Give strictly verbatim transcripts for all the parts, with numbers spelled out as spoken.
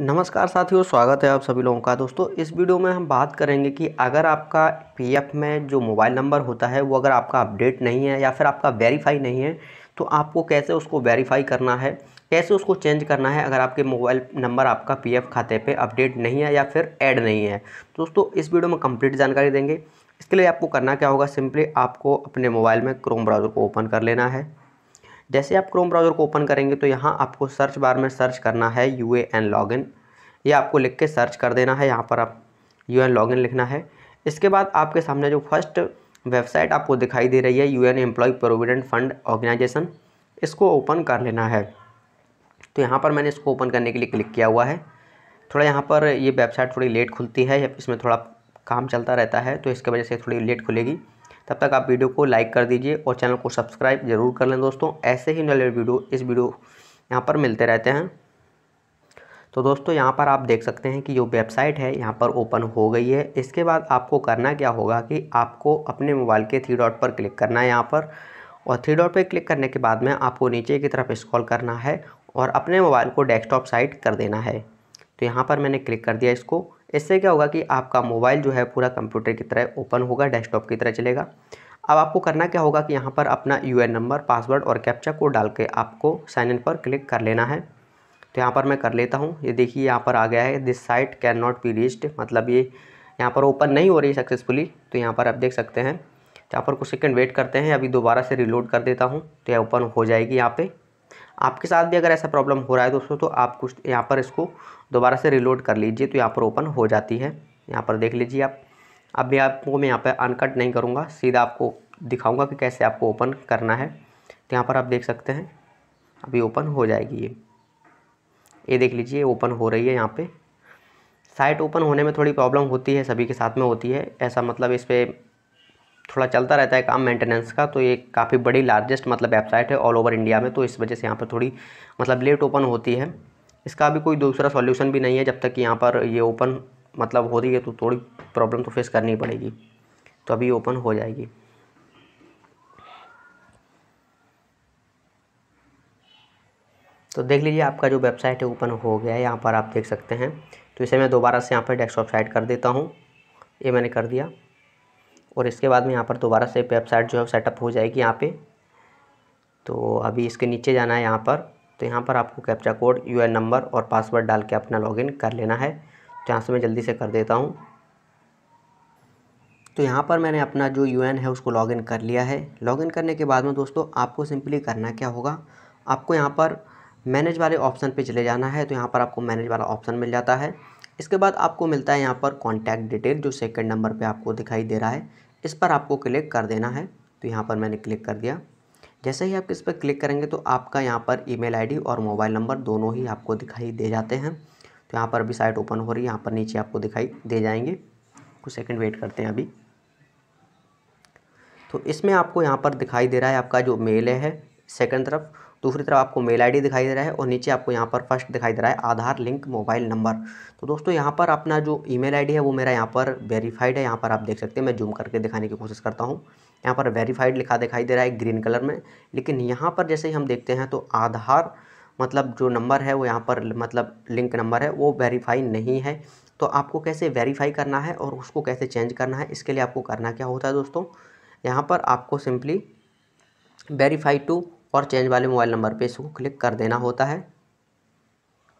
नमस्कार साथियों, स्वागत है आप सभी लोगों का। दोस्तों इस वीडियो में हम बात करेंगे कि अगर आपका पीएफ में जो मोबाइल नंबर होता है वो अगर आपका अपडेट नहीं है या फिर आपका वेरीफाई नहीं है तो आपको कैसे उसको वेरीफाई करना है, कैसे उसको चेंज करना है अगर आपके मोबाइल नंबर आपका पीएफ खाते पे अपडेट नहीं है या फिर ऐड नहीं है। दोस्तों इस वीडियो में कंप्लीट जानकारी देंगे। इसके लिए आपको करना क्या होगा, सिंपली आपको अपने मोबाइल में क्रोम ब्राउज़र को ओपन कर लेना है। जैसे आप क्रोम ब्राउज़र को ओपन करेंगे तो यहाँ आपको सर्च बार में सर्च करना है यू ए एन लॉगिन, ये आपको लिख के सर्च कर देना है। यहाँ पर आप यू एन लॉगिन लिखना है। इसके बाद आपके सामने जो फर्स्ट वेबसाइट आपको दिखाई दे रही है U N employ provident fund organisation, इसको ओपन कर लेना है। तो यहाँ पर मैंने इसको ओपन करने के लिए क्लिक किया हुआ है। थोड़ा यहाँ पर ये वेबसाइट थोड़ी लेट खुलती है, इसमें थोड़ा काम चलता रहता है तो इसकी वजह से थोड़ी लेट खुलेगी। तब तक आप वीडियो को लाइक कर दीजिए और चैनल को सब्सक्राइब जरूर कर लें। दोस्तों ऐसे ही नए वीडियो इस वीडियो यहाँ पर मिलते रहते हैं। तो दोस्तों यहाँ पर आप देख सकते हैं कि जो वेबसाइट है यहाँ पर ओपन हो गई है। इसके बाद आपको करना क्या होगा कि आपको अपने मोबाइल के थ्री डॉट पर क्लिक करना है यहाँ पर, और थ्री डॉट पर क्लिक करने के बाद में आपको नीचे की तरफ स्क्रॉल करना है और अपने मोबाइल को डेस्कटॉप साइड कर देना है। तो यहाँ पर मैंने क्लिक कर दिया इसको। इससे क्या होगा कि आपका मोबाइल जो है पूरा कंप्यूटर की तरह ओपन होगा, डेस्कटॉप की तरह चलेगा। अब आपको करना क्या होगा कि यहाँ पर अपना यूएन नंबर, पासवर्ड और कैप्चा को डाल के आपको साइन इन पर क्लिक कर लेना है। तो यहाँ पर मैं कर लेता हूँ। ये देखिए यहाँ पर आ गया है this site can not be reached, मतलब ये यहाँ पर ओपन नहीं हो रही सक्सेसफुली। तो यहाँ पर आप देख सकते हैं। यहाँ पर कुछ सेकेंड वेट करते हैं, अभी दोबारा से रिलोड कर देता हूँ तो यह ओपन हो जाएगी। यहाँ पर आपके साथ भी अगर ऐसा प्रॉब्लम हो रहा है दोस्तों तो आप कुछ यहाँ पर इसको दोबारा से रिलोड कर लीजिए तो यहाँ पर ओपन हो जाती है। यहाँ पर देख लीजिए आप। अब भी आपको मैं यहाँ पर अनकट नहीं करूँगा, सीधा आपको दिखाऊँगा कि कैसे आपको ओपन करना है। तो यहाँ पर आप देख सकते हैं अभी ओपन हो जाएगी। ये ये देख लीजिए ओपन हो रही है। यहाँ पर साइट ओपन होने में थोड़ी प्रॉब्लम होती है, सभी के साथ में होती है ऐसा, मतलब इस पर थोड़ा चलता रहता है काम मेंटेनेंस का। तो ये काफ़ी बड़ी लार्जेस्ट मतलब वेबसाइट है ऑल ओवर इंडिया में, तो इस वजह से यहाँ पर थोड़ी मतलब लेट ओपन होती है। इसका भी कोई दूसरा सॉल्यूशन भी नहीं है, जब तक कि यहाँ पर ये ओपन मतलब हो रही है तो थोड़ी प्रॉब्लम तो फेस करनी पड़ेगी। तो अभी ओपन हो जाएगी। तो देख लीजिए आपका जो वेबसाइट है ओपन हो गया है, यहाँ पर आप देख सकते हैं। तो इसे मैं दोबारा से यहाँ पर डेस्कटॉप साइड कर देता हूँ, ये मैंने कर दिया। और इसके बाद में यहाँ पर दोबारा से वेबसाइट जो है सेटअप हो जाएगी यहाँ पे। तो अभी इसके नीचे जाना है यहाँ पर। तो यहाँ पर आपको कैप्चा कोड, यूआईएन नंबर और पासवर्ड डाल के अपना लॉगिन कर लेना है। तो यहाँ से मैं जल्दी से कर देता हूँ। तो यहाँ पर मैंने अपना जो यूआईएन है उसको लॉगिन कर लिया है। लॉगिन करने के बाद में दोस्तों आपको सिंपली करना क्या होगा, आपको यहाँ पर मैनेज वाले ऑप्शन पर चले जाना है। तो यहाँ पर आपको मैनेज वाला ऑप्शन मिल जाता है। इसके बाद आपको मिलता है यहाँ पर कॉन्टैक्ट डिटेल, जो सेकंड नंबर पे आपको दिखाई दे रहा है, इस पर आपको क्लिक कर देना है। तो यहाँ पर मैंने क्लिक कर दिया। जैसे ही आप इस पर क्लिक करेंगे तो आपका यहाँ पर ईमेल आईडी और मोबाइल नंबर दोनों ही आपको दिखाई दे जाते हैं। तो यहाँ पर अभी साइट ओपन हो रही है, यहाँ पर नीचे आपको दिखाई दे जाएंगे। कुछ सेकेंड वेट करते हैं अभी। तो इसमें आपको यहाँ पर दिखाई दे रहा है आपका जो मेल है, सेकेंड तरफ दूसरी तरफ आपको मेल आईडी दिखाई दे रहा है और नीचे आपको यहाँ पर फर्स्ट दिखाई दे रहा है आधार लिंक मोबाइल नंबर। तो दोस्तों यहाँ पर अपना जो ईमेल आईडी है वो मेरा यहाँ पर वेरीफाइड है। यहाँ पर आप देख सकते हैं, मैं जूम करके दिखाने की कोशिश करता हूँ। यहाँ पर वेरीफाइड लिखा दिखाई दे रहा है ग्रीन कलर में, लेकिन यहाँ पर जैसे ही हम देखते हैं तो आधार मतलब जो नंबर है वो यहाँ पर मतलब लिंक नंबर है वो वेरीफाई नहीं है। तो आपको कैसे वेरीफाई करना है और उसको कैसे चेंज करना है, इसके लिए आपको करना क्या होता है दोस्तों, यहाँ पर आपको सिंपली वेरीफाई टू और चेंज वाले मोबाइल नंबर पे इसको क्लिक कर देना होता है।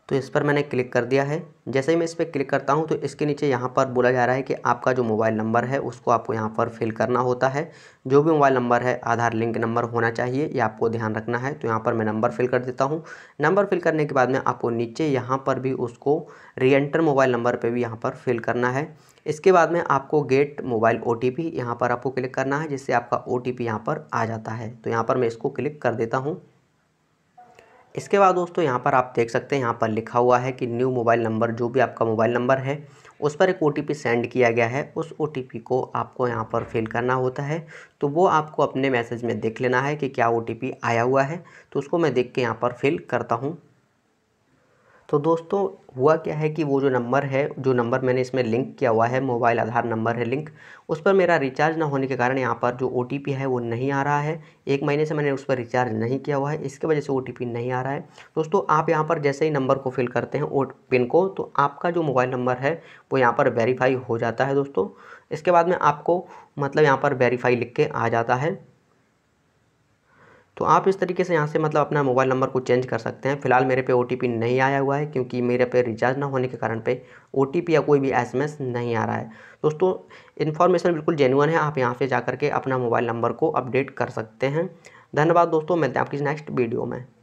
तो इस पर मैंने क्लिक कर दिया है। जैसे ही मैं इस पर क्लिक करता हूँ तो इसके नीचे यहाँ पर बोला जा रहा है कि आपका जो मोबाइल नंबर है उसको आपको यहाँ पर फिल करना होता है। जो भी मोबाइल नंबर है आधार लिंक नंबर होना चाहिए, ये आपको ध्यान रखना है। तो यहाँ पर मैं नंबर फिल कर देता हूँ। नंबर फिल करने के बाद में आपको नीचे यहाँ पर भी उसको री एंटर मोबाइल नंबर पर भी यहाँ पर फिल करना है। इसके बाद में आपको get mobile O T P यहाँ पर आपको क्लिक करना है, जिससे आपका ओ टी पी यहाँ पर आ जाता है। तो यहाँ पर मैं इसको क्लिक कर देता हूँ। इसके बाद दोस्तों यहाँ पर आप देख सकते हैं, यहाँ पर लिखा हुआ है कि न्यू मोबाइल नंबर, जो भी आपका मोबाइल नंबर है उस पर एक ओ टी पी सेंड किया गया है, उस ओ टी पी को आपको यहाँ पर फिल करना होता है। तो वो आपको अपने मैसेज में देख लेना है कि क्या ओ टी पी आया हुआ है, तो उसको मैं देख के यहाँ पर फिल करता हूँ। तो दोस्तों हुआ क्या है कि वो जो नंबर है, जो नंबर मैंने इसमें लिंक किया हुआ है, मोबाइल आधार नंबर है लिंक, उस पर मेरा रिचार्ज ना होने के कारण यहाँ पर जो ओ टी पी है वो नहीं आ रहा है। एक महीने से मैंने उस पर रिचार्ज नहीं किया हुआ है, इसके वजह से ओ टी पी नहीं आ रहा है। दोस्तों आप यहाँ पर जैसे ही नंबर को फिल करते हैं ओ पिन को, तो आपका जो मोबाइल नंबर है वो यहाँ पर वेरीफाई हो जाता है दोस्तों। इसके बाद में आपको मतलब यहाँ पर वेरीफाई लिख के आ जाता है। तो आप इस तरीके से यहाँ से मतलब अपना मोबाइल नंबर को चेंज कर सकते हैं। फिलहाल मेरे पे ओटीपी नहीं आया हुआ है क्योंकि मेरे पे रिचार्ज ना होने के कारण पे ओटीपी या कोई भी एसएमएस नहीं आ रहा है। दोस्तों इन्फॉर्मेशन बिल्कुल जेन्युइन है, आप यहाँ से जा करके अपना मोबाइल नंबर को अपडेट कर सकते हैं। धन्यवाद दोस्तों, मिलते हैं आपकी नेक्स्ट वीडियो में।